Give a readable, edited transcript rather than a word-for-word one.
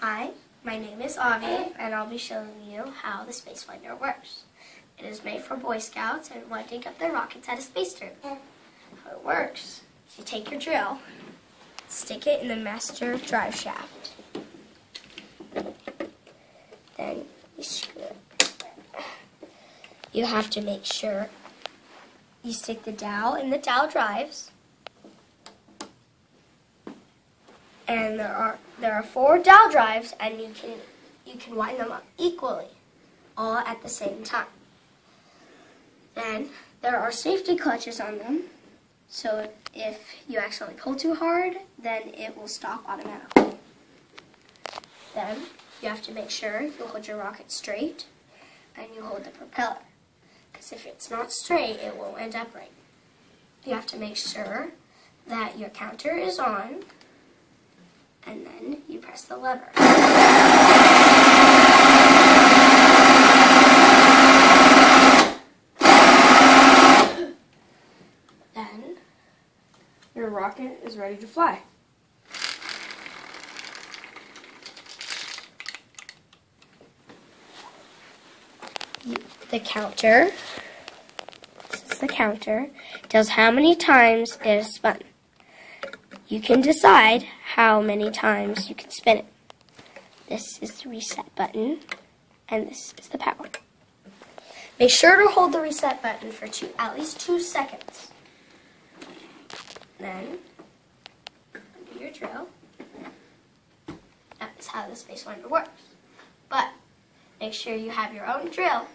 Hi, my name is Avi, and I'll be showing you how the SpaceWinder works. It is made for Boy Scouts and winding up their rockets at a space derby. How it works, you take your drill, stick it in the master drive shaft, then you screw it. You have to make sure you stick the dowel in the dowel drives. And there are four dowel drives, and you can wind them up equally, all at the same time. Then there are safety clutches on them, so if you accidentally pull too hard, then it will stop automatically. Then you have to make sure you hold your rocket straight, and you hold the propeller, because if it's not straight, it won't end up right. You have to make sure that your counter is on, and then you press the lever. Then your rocket is ready to fly. This is the counter, tells how many times it is spun. You can decide how many times you can spin it. This is the reset button, and this is the power. Make sure to hold the reset button for at least two seconds. Then, undo your drill. That is how the SpaceWinder works. But, make sure you have your own drill